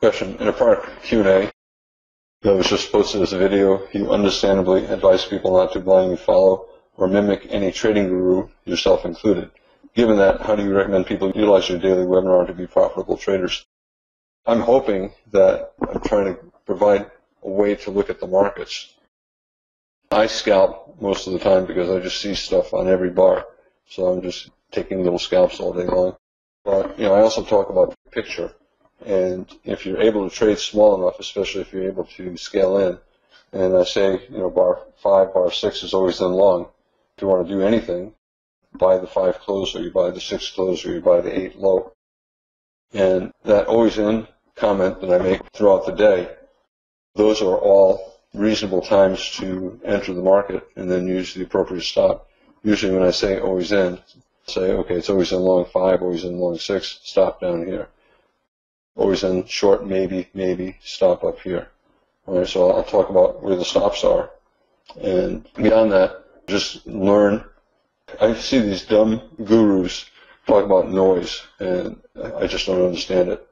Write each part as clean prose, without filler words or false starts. Question. In a prior Q&A that was just posted as a video, you understandably advise people not to blindly follow or mimic any trading guru, yourself included. Given that, how do you recommend people utilize your daily webinar to be profitable traders? I'm hoping that I'm trying to provide a way to look at the markets. I scalp most of the time because I just see stuff on every bar. So I'm just taking little scalps all day long. But you know, I also talk about the picture. And if you're able to trade small enough, especially if you're able to scale in, and I say, you know, bar 5, bar 6 is always in long. If you want to do anything, buy the 5 close, or you buy the 6 close, or you buy the 8 low. And that always in comment that I make throughout the day, those are all reasonable times to enter the market and then use the appropriate stop. Usually when I say always in, say, okay, it's always in long 5, always in long 6, stop down here. Always in short, maybe, stop up here. All right, so I'll talk about where the stops are. And beyond that, just learn. I see these dumb gurus talk about noise, and I just don't understand it.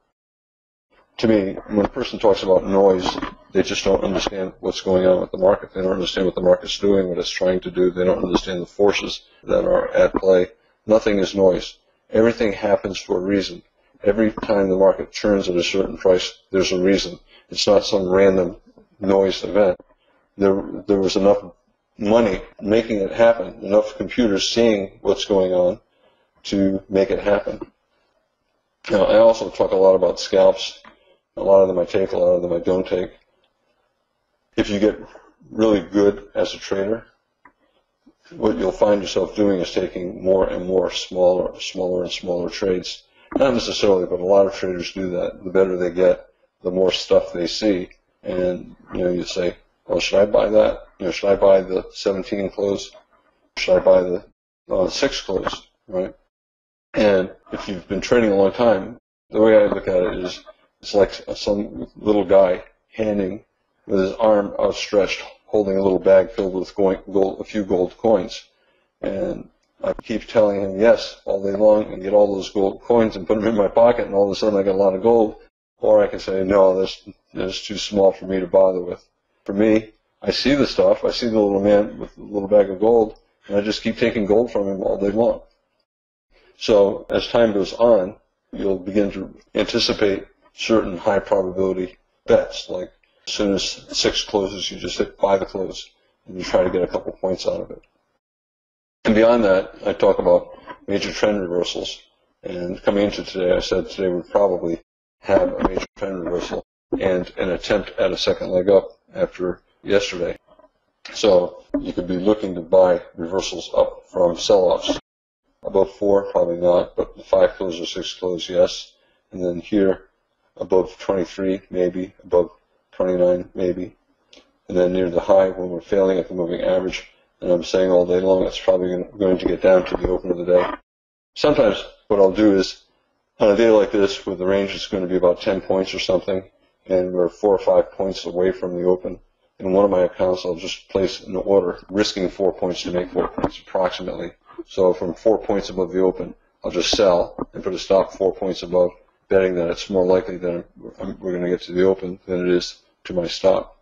To me, when a person talks about noise, they just don't understand what's going on with the market. They don't understand what the market's doing, what it's trying to do. They don't understand the forces that are at play. Nothing is noise. Everything happens for a reason. Every time the market turns at a certain price, there's a reason. It's not some random noise event. There was enough money making it happen, enough computers seeing what's going on to make it happen. Now, I also talk a lot about scalps. A lot of them I take, a lot of them I don't take. If you get really good as a trader, what you'll find yourself doing is taking more and more smaller and smaller trades. Not necessarily, but a lot of traders do that. The better they get, the more stuff they see. And you know, you say, well, should I buy that? You know, should I buy the 17 close? Should I buy the 6 close? Right? And if you've been trading a long time, the way I look at it is it's like some little guy handing with his arm outstretched, holding a little bag filled with gold, a few gold coins. And I keep telling him yes all day long and get all those gold coins and put them in my pocket, and all of a sudden I get a lot of gold. Or I can say, no, this is too small for me to bother with. For me, I see the stuff, I see the little man with the little bag of gold, and I just keep taking gold from him all day long. So as time goes on, you'll begin to anticipate certain high probability bets, like as soon as 6 closes, you just hit by the close, and you try to get a couple points out of it. And beyond that, I talk about major trend reversals. And coming into today, I said today would probably have a major trend reversal and an attempt at a second leg up after yesterday. So you could be looking to buy reversals up from sell-offs. Above 4, probably not, but the 5 close or 6 close, yes. And then here, above 23, maybe, above 29, maybe. And then near the high, when we're failing at the moving average, and I'm saying all day long, it's probably going to get down to the open of the day. Sometimes what I'll do is, on a day like this, where the range is going to be about 10 points or something, and we're 4 or 5 points away from the open, in one of my accounts, I'll just place an order, risking 4 points to make 4 points, approximately. So from 4 points above the open, I'll just sell and put a stop 4 points above, betting that it's more likely that we're going to get to the open than it is to my stop.